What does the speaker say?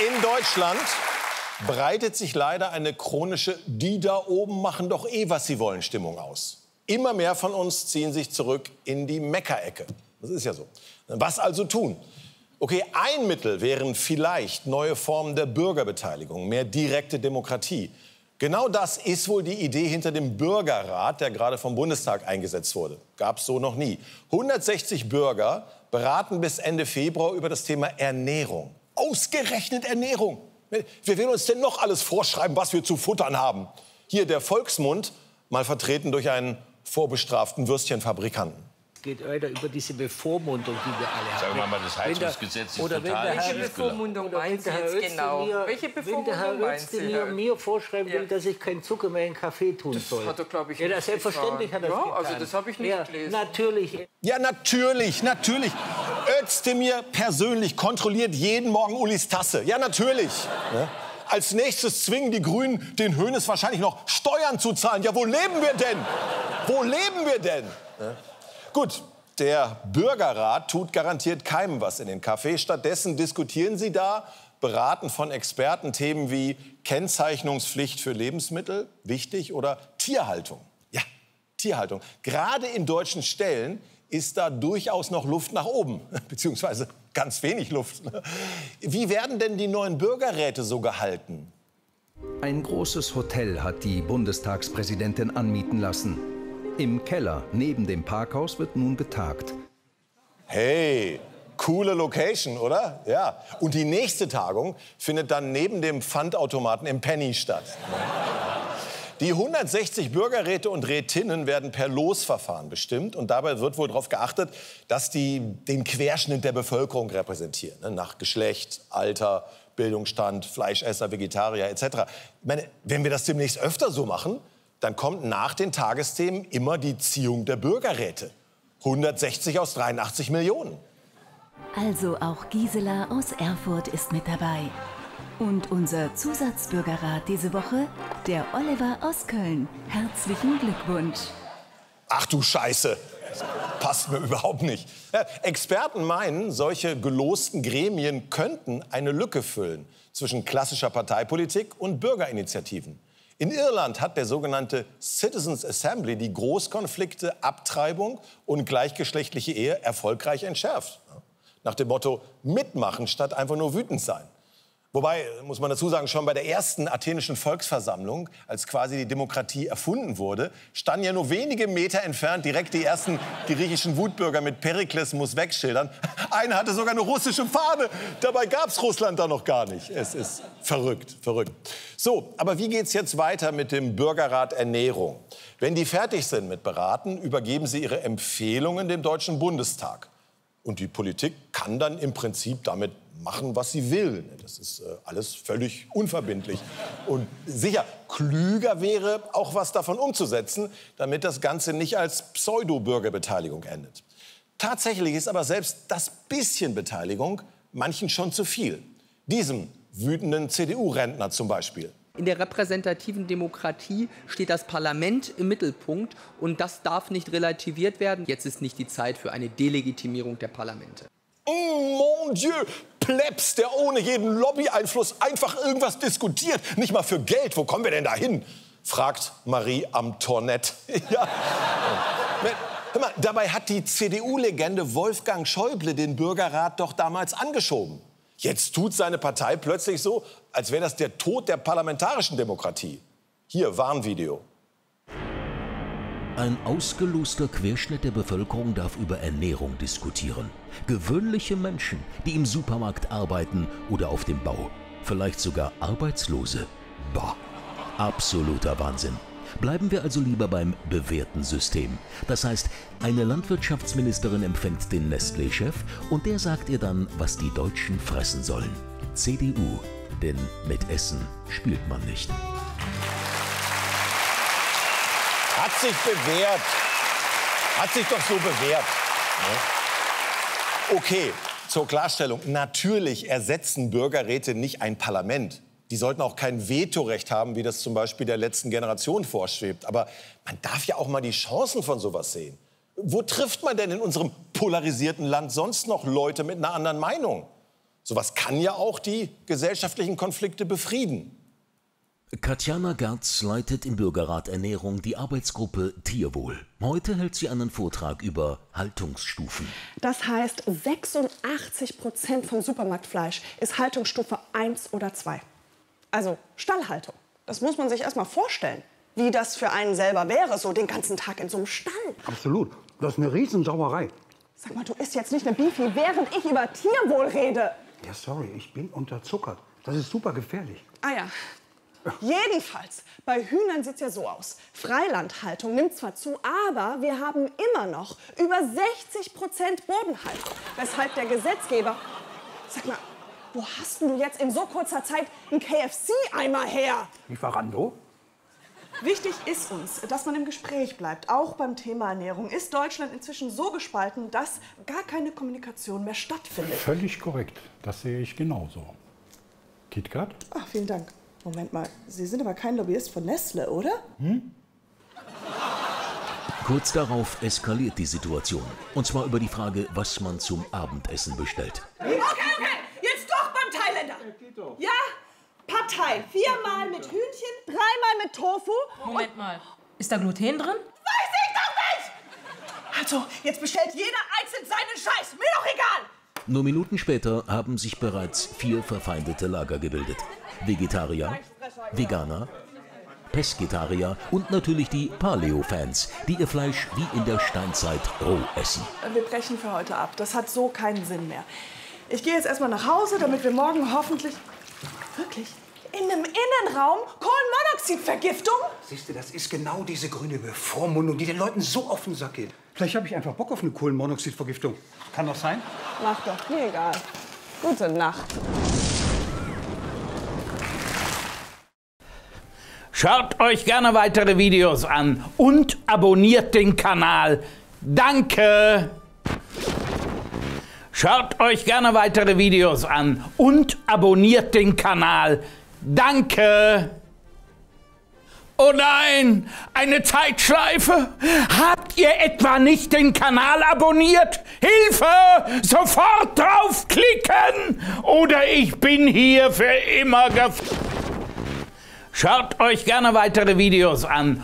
In Deutschland breitet sich leider eine chronische "Die da oben machen doch eh, was sie wollen" Stimmung aus. Immer mehr von uns ziehen sich zurück in die Meckerecke. Das ist ja so. Was also tun? Okay, ein Mittel wären vielleicht neue Formen der Bürgerbeteiligung, mehr direkte Demokratie. Genau das ist wohl die Idee hinter dem Bürgerrat, der gerade vom Bundestag eingesetzt wurde. Gab es so noch nie. 160 Bürger beraten bis Ende Februar über das Thema Ernährung. Ausgerechnet Ernährung. Wer will uns denn noch alles vorschreiben, was wir zu futtern haben? Hier der Volksmund, mal vertreten durch einen vorbestraften Würstchenfabrikanten. Es geht weiter über diese Bevormundung, die wir alle haben. Sagen wir mal, das Heizungsgesetz ist total schiefgelaufen. Welche Bevormundung meinst du genau? Wenn der Herr Özdemir mir vorschreiben will, dass ich keinen Zucker mehr in Kaffee tun soll. Das hat er, glaube ich, nicht selbstverständlich getan. Hat er das getan. Also das habe ich nicht gelesen. Natürlich. Ja, natürlich, natürlich. Özdemir persönlich kontrolliert jeden Morgen Ulis Tasse. Ja, natürlich. Ja. Als nächstes zwingen die Grünen den Hoeneß wahrscheinlich noch Steuern zu zahlen. Ja, wo leben wir denn? Wo leben wir denn? Ja. Gut, der Bürgerrat tut garantiert keinem was in den Kaffee. Stattdessen diskutieren sie da, beraten von Experten Themen wie Kennzeichnungspflicht für Lebensmittel, wichtig, oder Tierhaltung. Ja, Tierhaltung. Gerade in deutschen Ställen ist da durchaus noch Luft nach oben, beziehungsweise ganz wenig Luft. Wie werden denn die neuen Bürgerräte so gehalten? Ein großes Hotel hat die Bundestagspräsidentin anmieten lassen. Im Keller neben dem Parkhaus wird nun getagt. Hey, coole Location, oder? Ja. Und die nächste Tagung findet dann neben dem Pfandautomaten im Penny statt. Die 160 Bürgerräte und Rätinnen werden per Losverfahren bestimmt. Und dabei wird wohl darauf geachtet, dass die den Querschnitt der Bevölkerung repräsentieren. Nach Geschlecht, Alter, Bildungsstand, Fleischesser, Vegetarier etc. Ich meine, wenn wir das demnächst öfter so machen, dann kommt nach den Tagesthemen immer die Ziehung der Bürgerräte. 160 aus 83 Millionen. Also auch Gisela aus Erfurt ist mit dabei. Und unser Zusatzbürgerrat diese Woche, der Oliver aus Köln. Herzlichen Glückwunsch. Ach du Scheiße, das passt mir überhaupt nicht. Ja, Experten meinen, solche gelosten Gremien könnten eine Lücke füllen zwischen klassischer Parteipolitik und Bürgerinitiativen. In Irland hat der sogenannte Citizens Assembly die Großkonflikte Abtreibung und gleichgeschlechtliche Ehe erfolgreich entschärft. Nach dem Motto, mitmachen statt einfach nur wütend sein. Wobei, muss man dazu sagen, schon bei der ersten athenischen Volksversammlung, als quasi die Demokratie erfunden wurde, standen ja nur wenige Meter entfernt direkt die ersten griechischen Wutbürger mit Perikles muss wegschildern. Einer hatte sogar eine russische Fahne. Dabei gab es Russland da noch gar nicht. Es ist verrückt, verrückt. So, aber wie geht's jetzt weiter mit dem Bürgerrat Ernährung? Wenn die fertig sind mit Beraten, übergeben sie ihre Empfehlungen dem Deutschen Bundestag. Und die Politik kann dann im Prinzip damit machen, was sie will. Das ist alles völlig unverbindlich. Und sicher, klüger wäre, auch was davon umzusetzen, damit das Ganze nicht als Pseudo-Bürgerbeteiligung endet. Tatsächlich ist aber selbst das bisschen Beteiligung manchen schon zu viel. Diesem wütenden CDU-Rentner zum Beispiel. In der repräsentativen Demokratie steht das Parlament im Mittelpunkt und das darf nicht relativiert werden. Jetzt ist nicht die Zeit für eine Delegitimierung der Parlamente. Oh, mon Dieu! Plebs, der ohne jeden Lobbyeinfluss einfach irgendwas diskutiert. Nicht mal für Geld. Wo kommen wir denn da hin? Fragt Marie am Tornett. Ja. Hör mal, dabei hat die CDU-Legende Wolfgang Schäuble den Bürgerrat doch damals angeschoben. Jetzt tut seine Partei plötzlich so, als wäre das der Tod der parlamentarischen Demokratie. Hier, Warnvideo. Ein ausgeloster Querschnitt der Bevölkerung darf über Ernährung diskutieren. Gewöhnliche Menschen, die im Supermarkt arbeiten oder auf dem Bau. Vielleicht sogar Arbeitslose. Bah, absoluter Wahnsinn. Bleiben wir also lieber beim bewährten System. Das heißt, eine Landwirtschaftsministerin empfängt den Nestlé-Chef und der sagt ihr dann, was die Deutschen fressen sollen. CDU, denn mit Essen spielt man nicht. Hat sich bewährt. Hat sich doch so bewährt. Okay, zur Klarstellung. Natürlich ersetzen Bürgerräte nicht ein Parlament. Die sollten auch kein Vetorecht haben, wie das zum Beispiel der letzten Generation vorschwebt. Aber man darf ja auch mal die Chancen von sowas sehen. Wo trifft man denn in unserem polarisierten Land sonst noch Leute mit einer anderen Meinung? Sowas kann ja auch die gesellschaftlichen Konflikte befrieden. Katjana Gertz leitet im Bürgerrat Ernährung die Arbeitsgruppe Tierwohl. Heute hält sie einen Vortrag über Haltungsstufen. Das heißt, 86% vom Supermarktfleisch ist Haltungsstufe 1 oder 2. Also Stallhaltung. Das muss man sich erst mal vorstellen, wie das für einen selber wäre, so den ganzen Tag in so einem Stall. Absolut. Das ist eine Riesensauerei. Sag mal, du isst jetzt nicht eine Beefy, während ich über Tierwohl rede. Ja, sorry, ich bin unterzuckert. Das ist super gefährlich. Ah ja. Jedenfalls, bei Hühnern sieht es ja so aus. Freilandhaltung nimmt zwar zu, aber wir haben immer noch über 60% Bodenhaltung. Weshalb der Gesetzgeber... Sag mal, wo hast denn du jetzt in so kurzer Zeit einen KFC-Eimer her? Lieferando? Wichtig ist uns, dass man im Gespräch bleibt, auch beim Thema Ernährung. Ist Deutschland inzwischen so gespalten, dass gar keine Kommunikation mehr stattfindet? Völlig korrekt. Das sehe ich genauso. KitKat? Ach, vielen Dank. Moment mal, Sie sind aber kein Lobbyist von Nestlé, oder? Hm? Kurz darauf eskaliert die Situation. Und zwar über die Frage, was man zum Abendessen bestellt. Okay, okay, jetzt doch beim Thailänder. Ja? Partei. 4-mal mit Hühnchen, 3-mal mit Tofu. Moment mal, ist da Gluten drin? Weiß ich doch nicht! Also, jetzt bestellt jeder einzeln seinen Scheiß. Mir doch egal! Nur Minuten später haben sich bereits 4 verfeindete Lager gebildet. Vegetarier, Veganer, Pesketarier und natürlich die Paleo-Fans, die ihr Fleisch wie in der Steinzeit roh essen. Wir brechen für heute ab. Das hat so keinen Sinn mehr. Ich gehe jetzt erstmal nach Hause, damit wir morgen hoffentlich... Wirklich? In einem Innenraum? Kohlenmonoxidvergiftung? Siehst du, das ist genau diese grüne Bevormundung, die den Leuten so auf den Sack geht. Vielleicht habe ich einfach Bock auf eine Kohlenmonoxidvergiftung. Kann doch sein. Mach doch, mir egal. Gute Nacht. Schaut euch gerne weitere Videos an und abonniert den Kanal. Danke! Schaut euch gerne weitere Videos an und abonniert den Kanal. Danke! Oh nein, eine Zeitschleife? Habt ihr etwa nicht den Kanal abonniert? Hilfe! Sofort draufklicken! Oder ich bin hier für immer gefangen. Schaut euch gerne weitere Videos an